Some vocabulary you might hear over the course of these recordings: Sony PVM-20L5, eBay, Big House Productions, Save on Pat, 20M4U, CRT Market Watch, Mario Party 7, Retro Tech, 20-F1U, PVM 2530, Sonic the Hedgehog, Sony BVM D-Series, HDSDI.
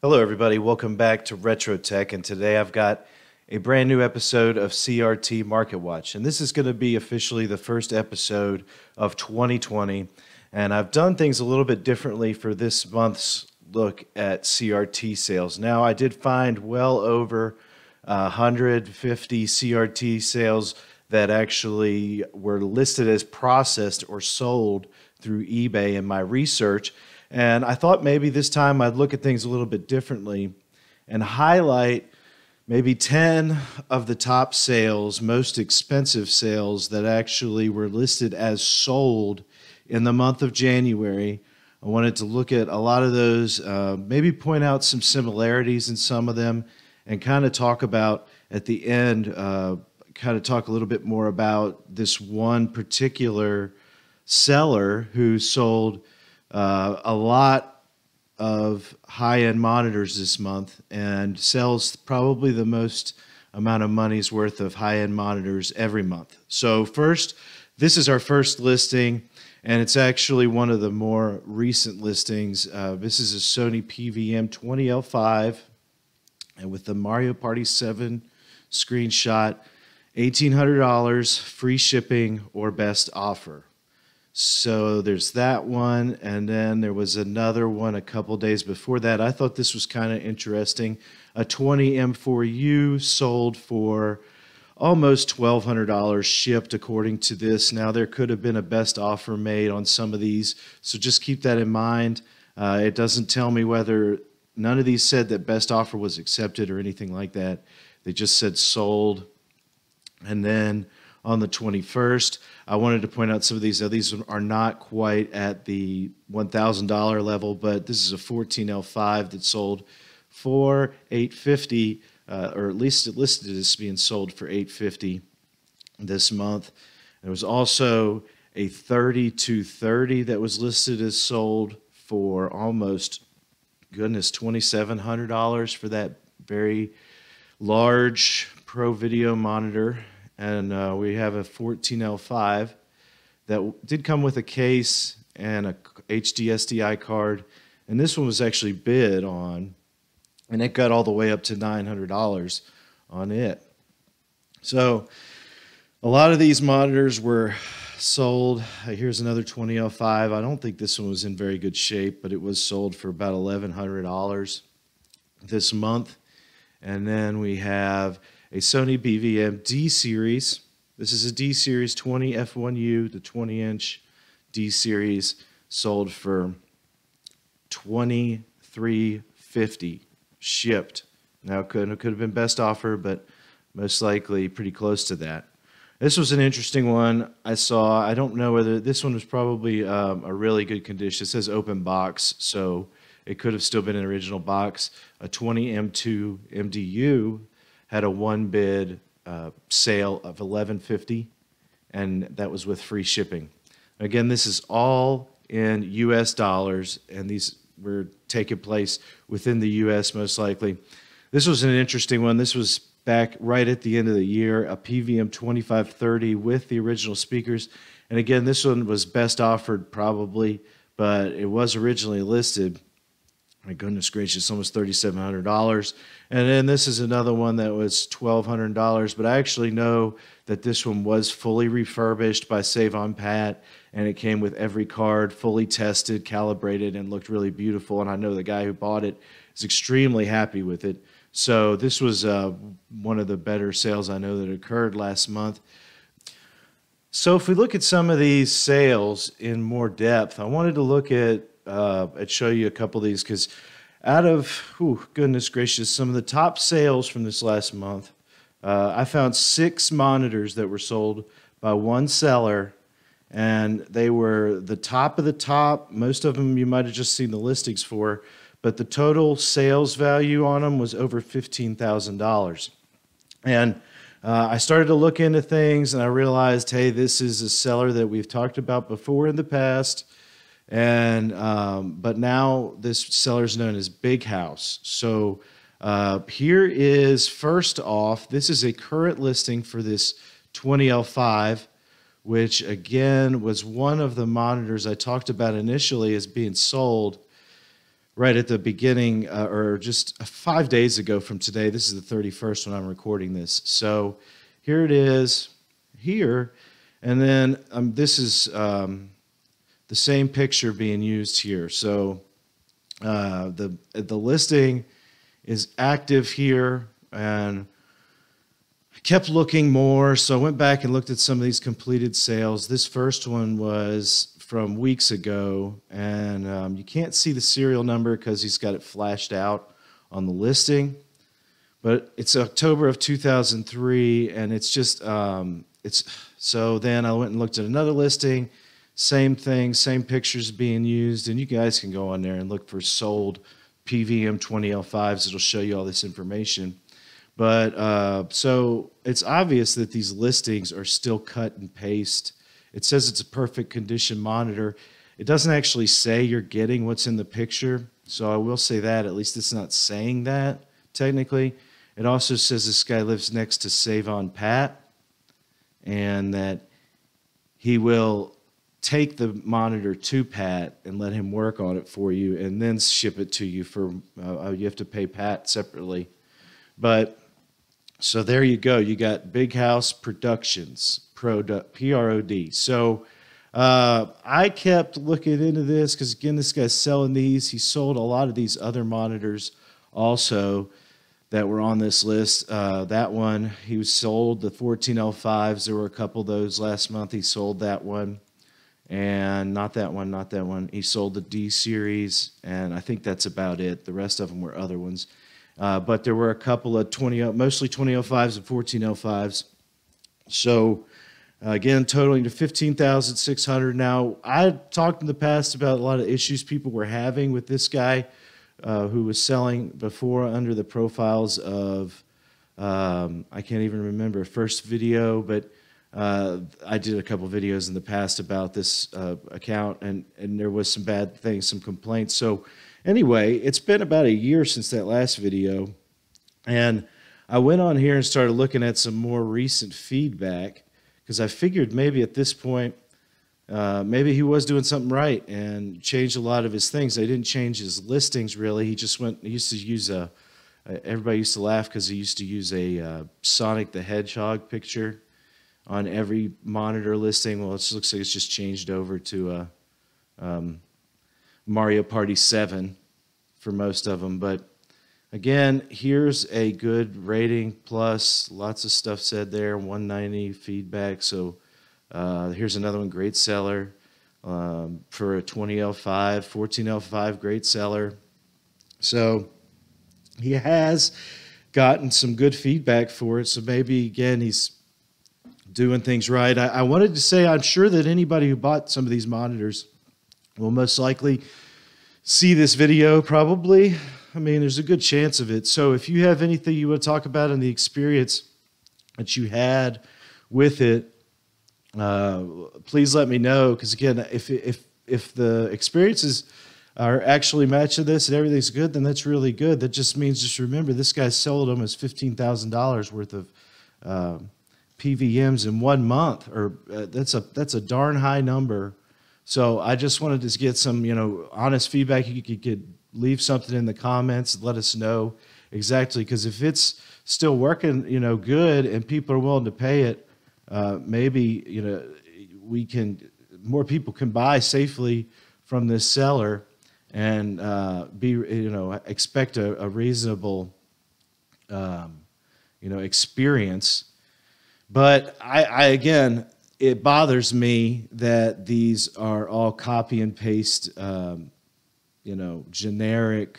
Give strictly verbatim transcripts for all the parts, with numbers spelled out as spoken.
Hello everybody, welcome back to Retro Tech, and today I've got a brand new episode of C R T Market Watch, and this is going to be officially the first episode of twenty twenty, and I've done things a little bit differently for this month's look at C R T sales. Now I did find well over uh, one hundred fifty C R T sales that actually were listed as processed or sold through eBay in my research. And I thought maybe this time I'd look at things a little bit differently and highlight maybe ten of the top sales, most expensive sales that actually were listed as sold in the month of January. I wanted to look at a lot of those, uh, maybe point out some similarities in some of them, and kind of talk about at the end, uh, kind of talk a little bit more about this one particular seller who sold Uh, a lot of high-end monitors this month and sells probably the most amount of money's worth of high-end monitors every month. So first, this is our first listing, and it's actually one of the more recent listings. Uh, this is a Sony P V M twenty L five, and with the Mario Party seven screenshot, eighteen hundred dollars, free shipping or best offer. So there's that one, and then there was another one a couple days before that. I thought this was kind of interesting. A twenty M four U sold for almost twelve hundred dollars shipped, according to this. Now, there could have been a best offer made on some of these, so just keep that in mind. Uh, it doesn't tell me whether none of these said that best offer was accepted or anything like that. They just said sold. And then on the twenty-first, I wanted to point out some of these. Now, these are not quite at the one thousand dollar level, but this is a fourteen L five that sold for eight hundred fifty dollars, uh, or at least it listed as being sold for eight hundred fifty dollars this month. There was also a thirty-two thirty that was listed as sold for almost, goodness, twenty-seven hundred dollars for that very large Pro Video monitor. And uh, we have a fourteen L five that did come with a case and a H D S D I card. And this one was actually bid on, and it got all the way up to nine hundred dollars on it. So a lot of these monitors were sold. Here's another twenty L five. I don't think this one was in very good shape, but it was sold for about eleven hundred dollars this month. And then we have a Sony B V M D-Series. This is a D-Series twenty F one U, the twenty inch D-Series, sold for twenty-three fifty shipped. Now, it could, it could have been best offer, but most likely pretty close to that. This was an interesting one I saw. I don't know whether this one was probably um, a really good condition. It says open box, so it could have still been an original box. A twenty M two M D U had a one-bid uh, sale of eleven fifty, and that was with free shipping. Again, this is all in U S dollars, and these were taking place within the U S most likely. This was an interesting one. This was back right at the end of the year, a P V M twenty-five thirty with the original speakers. And again, this one was best offered probably, but it was originally listed. My goodness gracious, almost thirty-seven hundred dollars. And then this is another one that was twelve hundred dollars, but I actually know that this one was fully refurbished by Save on Pat, and it came with every card fully tested, calibrated, and looked really beautiful. And I know the guy who bought it is extremely happy with it. So this was uh, one of the better sales I know that occurred last month. So if we look at some of these sales in more depth, I wanted to look at Uh, I'd show you a couple of these, because out of, oh goodness gracious, some of the top sales from this last month, uh, I found six monitors that were sold by one seller, and they were the top of the top. Most of them you might have just seen the listings for, but the total sales value on them was over fifteen thousand dollars. And uh, I started to look into things, and I realized, hey, this is a seller that we've talked about before in the past. And um, but now this seller is known as Big House. So uh, here is, first off, this is a current listing for this twenty L five, which again was one of the monitors I talked about initially as being sold right at the beginning, uh, or just five days ago from today. This is the thirty-first when I'm recording this. So here it is here. And then um, this is um, the same picture being used here. So uh, the, the listing is active here, and I kept looking more. So I went back and looked at some of these completed sales. This first one was from weeks ago, and um, you can't see the serial number because he's got it flashed out on the listing, but it's October of two thousand three, and it's just, um, it's, so then I went and looked at another listing, same thing, same pictures being used, and you guys can go on there and look for sold P V M twenty L fives. It'll show you all this information. But uh, so it's obvious that these listings are still cut and paste. It says it's a perfect condition monitor. It doesn't actually say you're getting what's in the picture. So I will say that, at least it's not saying that technically. It also says this guy lives next to Save on Pat, and that he will take the monitor to Pat and let him work on it for you and then ship it to you for, uh, you have to pay Pat separately. But so there you go. You got Big House Productions, P R O D. So uh, I kept looking into this because, again, this guy's selling these. He sold a lot of these other monitors also that were on this list. Uh, that one, he sold the fourteen L fives. There were a couple of those last month. He sold that one. And not that one, not that one. He sold the D series, and I think that's about it. The rest of them were other ones. Uh, but there were a couple of twenty, mostly twenty oh fives and fourteen oh fives. So uh, again, totaling to fifteen thousand six hundred. Now, I talked in the past about a lot of issues people were having with this guy uh, who was selling before under the profiles of, um, I can't even remember first video, but uh, I did a couple videos in the past about this uh, account, and, and there was some bad things, some complaints. So anyway, it's been about a year since that last video, and I went on here and started looking at some more recent feedback because I figured maybe at this point, uh, maybe he was doing something right and changed a lot of his things. They didn't change his listings really. He just went, he used to use a, everybody used to laugh because he used to use a uh, Sonic the Hedgehog picture on every monitor listing. Well, it just looks like it's just changed over to a um, Mario Party seven for most of them, but again, here's a good rating plus lots of stuff said there, one ninety feedback. So uh, here's another one, great seller um, for a twenty L five, fourteen L five, great seller. So he has gotten some good feedback for it. So maybe, again, he's doing things right. I, I wanted to say I'm sure that anybody who bought some of these monitors will most likely see this video probably. I mean, there's a good chance of it. So if you have anything you want to talk about in the experience that you had with it, uh, please let me know. Because again, if, if, if the experiences are actually matching this and everything's good, then that's really good. That just means, just remember, this guy sold almost fifteen thousand dollars worth of uh, P V Ms in one month, or uh, that's a, that's a darn high number. So I just wanted to get some, you know, honest feedback. You could get, leave something in the comments and let us know exactly. Because if it's still working, you know, good and people are willing to pay it, uh, maybe, you know, we can, more people can buy safely from this seller and uh, be, you know, expect a, a reasonable, um, you know, experience. But I, I again, it bothers me that these are all copy and paste, um, you know, generic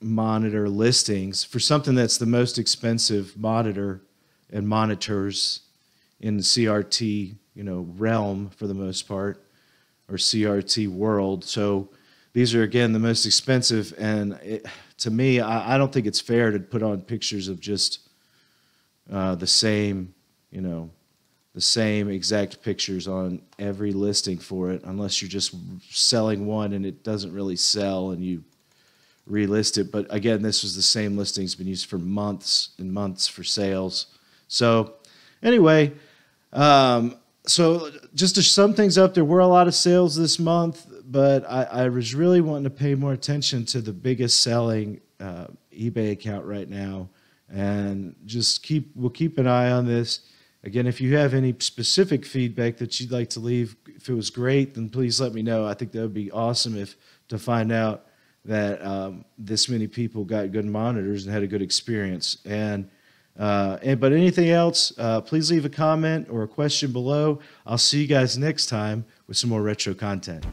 monitor listings for something that's the most expensive monitor and monitors in the C R T, you know, realm for the most part, or C R T world. So these are, again, the most expensive. And it, to me, I, I don't think it's fair to put on pictures of just uh, the same, you know, the same exact pictures on every listing for it, unless you're just selling one and it doesn't really sell and you relist it. But again, this was the same listing, has been used for months and months for sales. So anyway, um, So just to sum things up, there were a lot of sales this month, but I, I was really wanting to pay more attention to the biggest selling uh, eBay account right now, and just keep we'll keep an eye on this. Again, if you have any specific feedback that you'd like to leave, if it was great, then please let me know. I think that would be awesome if to find out that um, this many people got good monitors and had a good experience. And, uh, and but anything else, uh, please leave a comment or a question below. I'll see you guys next time with some more retro content.